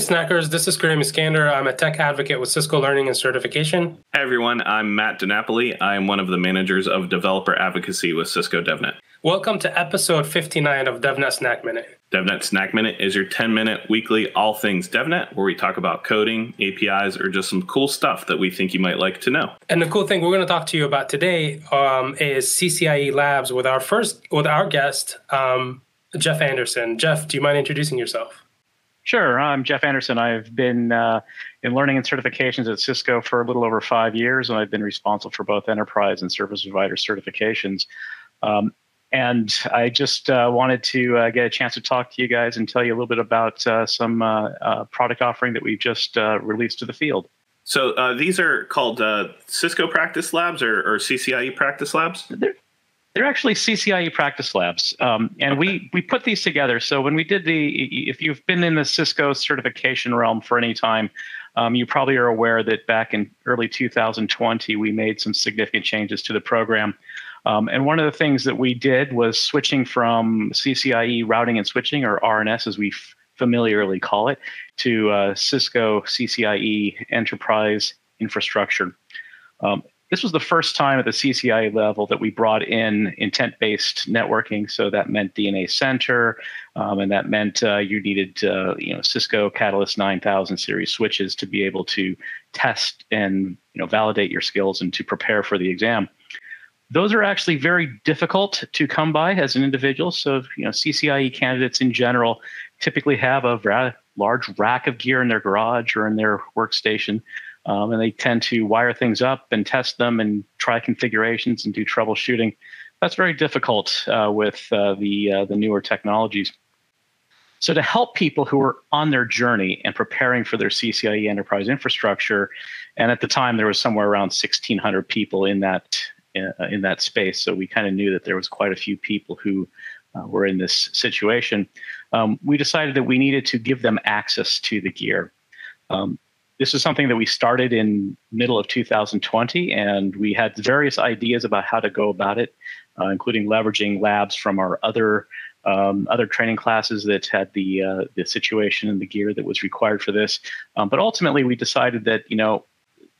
Snackers, this is Kareem Skander. I'm a tech advocate with Cisco Learning and Certification. Hey everyone, I'm Matt DiNapoli. I am one of the managers of developer advocacy with Cisco DevNet. Welcome to episode 59 of DevNet Snack Minute. DevNet Snack Minute is your 10-minute weekly all things DevNet, where we talk about coding, APIs, or just some cool stuff that we think you might like to know. And the cool thing we're going to talk to you about today is CCIE Labs with our guest, Geoff Anderson. Geoff, do you mind introducing yourself? Sure. I'm Geoff Anderson. I've been in learning and certifications at Cisco for a little over 5 years, and I've been responsible for both enterprise and service provider certifications. And I just wanted to get a chance to talk to you guys and tell you a little bit about some product offering that we've just released to the field. So these are called Cisco Practice Labs or CCIE Practice Labs? They're actually CCIE Practice Labs, and we put these together. So when we did if you've been in the Cisco certification realm for any time, you probably are aware that back in early 2020, we made some significant changes to the program. And one of the things that we did was switching from CCIE Routing and Switching, or RNS as we familiarly call it, to Cisco CCIE Enterprise Infrastructure. This was the first time at the CCIE level that we brought in intent-based networking. So that meant DNA Center, and that meant you needed Cisco Catalyst 9000 series switches to be able to test and validate your skills and to prepare for the exam. Those are actually very difficult to come by as an individual. So CCIE candidates in general typically have a large rack of gear in their garage or in their workstation. And they tend to wire things up and test them and try configurations and do troubleshooting. That's very difficult with the newer technologies. So to help people who are on their journey and preparing for their CCIE enterprise infrastructure, and at the time there was somewhere around 1,600 people in that space, so we kind of knew that there was quite a few people who were in this situation. We decided that we needed to give them access to the gear. This is something that we started in middle of 2020, and we had various ideas about how to go about it, including leveraging labs from our other training classes that had the situation and the gear that was required for this. But ultimately, we decided that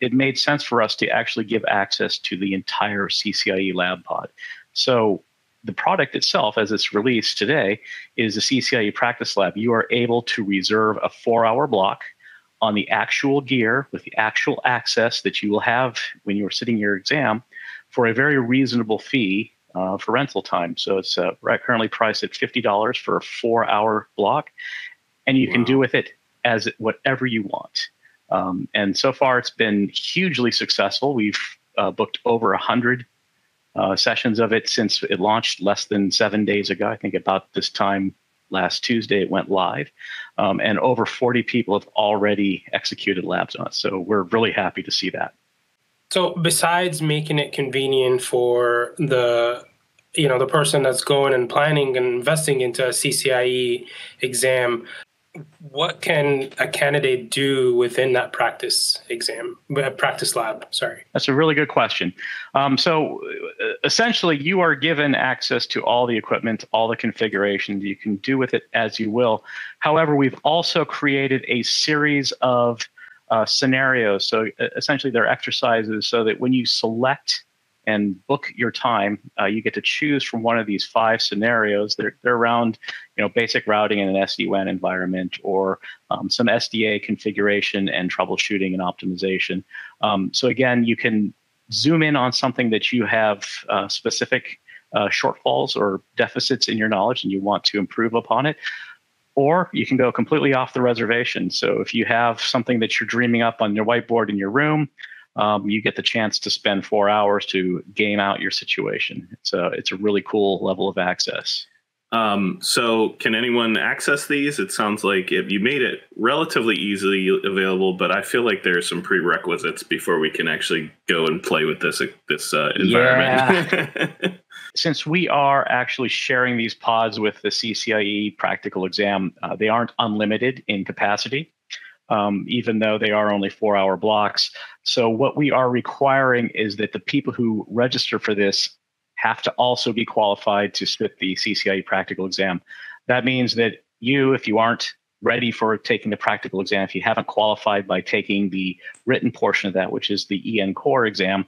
it made sense for us to actually give access to the entire CCIE lab pod. So the product itself, as it's released today, is the CCIE Practice Lab. You are able to reserve a 4-hour block on the actual gear with the actual access that you will have when you are sitting your exam for a very reasonable fee for rental time. So it's currently priced at $50 for a 4-hour block, and you can do with it whatever you want. And so far it's been hugely successful. We've booked over 100 sessions of it since it launched less than 7 days ago. I think about this time last Tuesday it went live, and over 40 people have already executed labs on it. So we're really happy to see that. So besides making it convenient for the person that's going and planning and investing into a CCIE exam, what can a candidate do within that practice lab? Sorry. That's a really good question. So essentially, you are given access to all the equipment, all the configurations. You can do with it as you will. However, we've also created a series of scenarios. So essentially, they're exercises so that when you select and book your time, you get to choose from one of these 5 scenarios. They're around, basic routing in an SD-WAN environment, or some SDA configuration and troubleshooting and optimization. So again, you can zoom in on something that you have specific shortfalls or deficits in your knowledge and you want to improve upon it. Or you can go completely off the reservation. So if you have something that you're dreaming up on your whiteboard in your room, you get the chance to spend 4 hours to game out your situation. It's a really cool level of access. So can anyone access these? It sounds like you made it relatively easily available, but I feel like there are some prerequisites before we can actually go and play with this environment. Yeah. Since we are actually sharing these pods with the CCIE practical exam, they aren't unlimited in capacity. Even though they are only 4-hour blocks. So what we are requiring is that the people who register for this have to also be qualified to sit the CCIE practical exam. That means that if you aren't ready for taking the practical exam. If you haven't qualified by taking the written portion of that, which is the EN Core exam,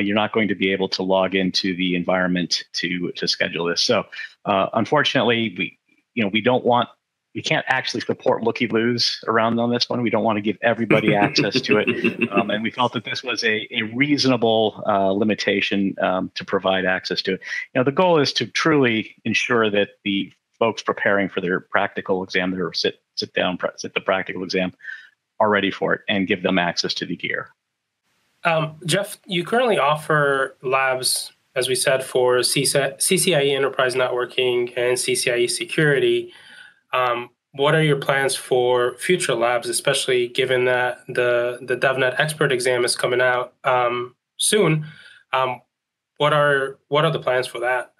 you're not going to be able to log into the environment to schedule this. So unfortunately, we can't actually support looky-loos around on this one. We don't want to give everybody access to it. And we felt that this was a reasonable limitation to provide access to it. Now, the goal is to truly ensure that the folks preparing for their practical exam, their sit the practical exam, are ready for it and give them access to the gear. Geoff, you currently offer labs, as we said, for CCIE Enterprise Networking and CCIE Security. What are your plans for future labs, especially given that the DevNet Expert exam is coming out soon? What are the plans for that?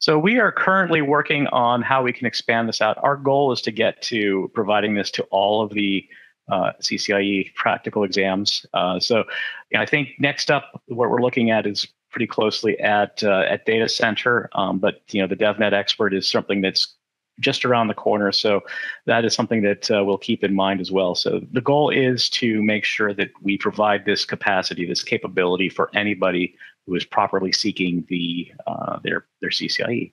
So we are currently working on how we can expand this out. Our goal is to get to providing this to all of the CCIE practical exams. I think next up, what we're looking at is pretty closely at Data Center, but the DevNet Expert is something that's just around the corner. So that is something that we'll keep in mind as well. So the goal is to make sure that we provide this capacity, this capability for anybody who is properly seeking their CCIE.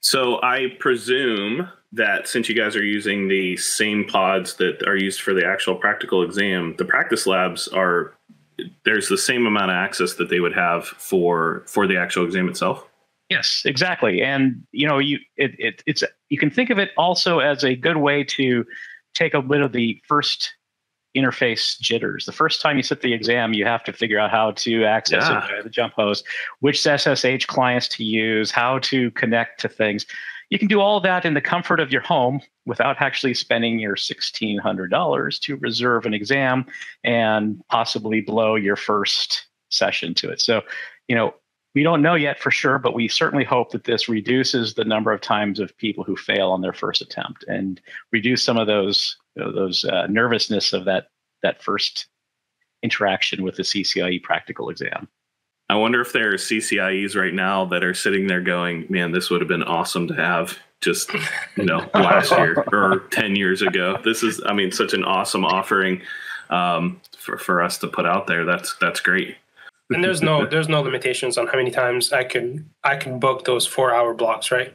So I presume that since you guys are using the same pods that are used for the actual practical exam, the practice labs there's the same amount of access that they would have for the actual exam itself? Yes, exactly. And you can think of it also as a good way to take a bit of the first interface jitters. The first time you sit the exam, you have to figure out how to access it via the jump host, which SSH clients to use, how to connect to things. You can do all that in the comfort of your home without actually spending your $1,600 to reserve an exam and possibly blow your first session to it. So, we don't know yet for sure, but we certainly hope that this reduces the number of times of people who fail on their first attempt and reduce some of those nervousness of that first interaction with the CCIE practical exam. I wonder if there are CCIEs right now that are sitting there going, man, this would have been awesome to have just, last year or 10 years ago. This is, such an awesome offering for us to put out there. That's great. And there's no limitations on how many times I can book those 4-hour blocks, right?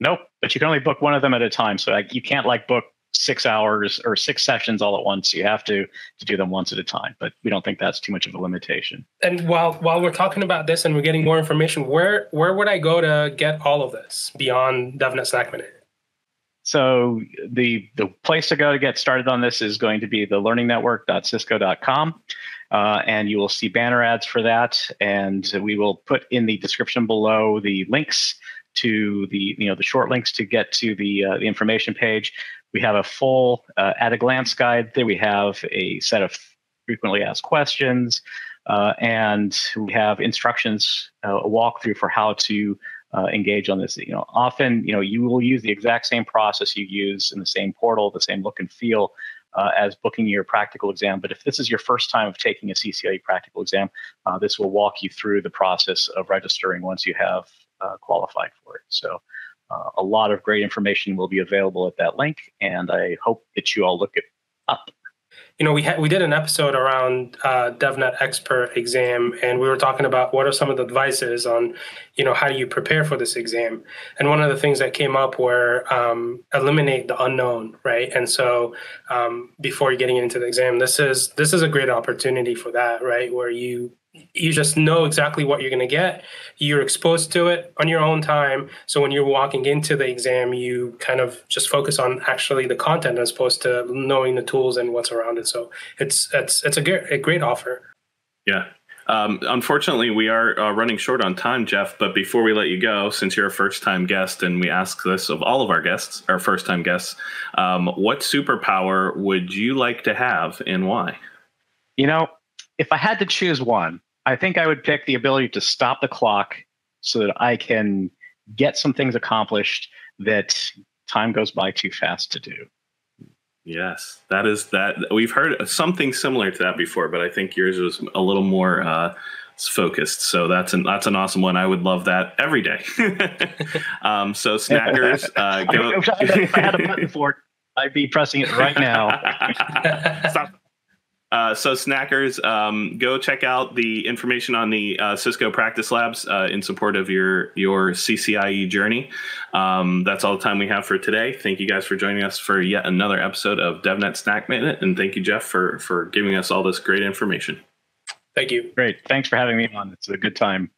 Nope. But you can only book one of them at a time. So you can't book 6 hours or 6 sessions all at once. You have to do them once at a time. But we don't think that's too much of a limitation. And while we're talking about this and we're getting more information, where would I go to get all of this beyond DevNet Snack Minute? So the place to go to get started on this is going to be the learningnetwork.cisco.com. And you will see banner ads for that, and we will put in the description below the links to the short links to get to the information page. We have a full at-a-glance guide there. We have a set of frequently asked questions, and we have instructions, a walkthrough for how to engage on this. Often, you will use the exact same process you use in the same portal, the same look and feel as booking your practical exam. But if this is your first time of taking a CCIE practical exam, this will walk you through the process of registering once you have qualified for it. So a lot of great information will be available at that link, and I hope that you all look it up. We did an episode around DevNet Expert exam, and we were talking about what are some of the advices on, how do you prepare for this exam? And one of the things that came up were eliminate the unknown, right? And so before you're getting into the exam, this is a great opportunity for that, right? Where you just know exactly what you're going to get. You're exposed to it on your own time. So when you're walking into the exam, you kind of just focus on actually the content as opposed to knowing the tools and what's around it. So it's a great offer. Yeah. Unfortunately, we are running short on time, Geoff, but before we let you go, since you're a first-time guest and we ask this of all of our guests, our first-time guests, what superpower would you like to have and why? If I had to choose one, I think I would pick the ability to stop the clock so that I can get some things accomplished that time goes by too fast to do. Yes, that is that. We've heard something similar to that before, but I think yours was a little more focused. So that's an awesome one. I would love that every day. So snackers, go. I wish I had a button for it. I'd be pressing it right now. Stop. So snackers, go check out the information on the Cisco Practice Labs in support of your CCIE journey. That's all the time we have for today. Thank you guys for joining us for yet another episode of DevNet Snack Minute. And thank you, Geoff, for giving us all this great information. Thank you. Great. Thanks for having me on. It's a good time.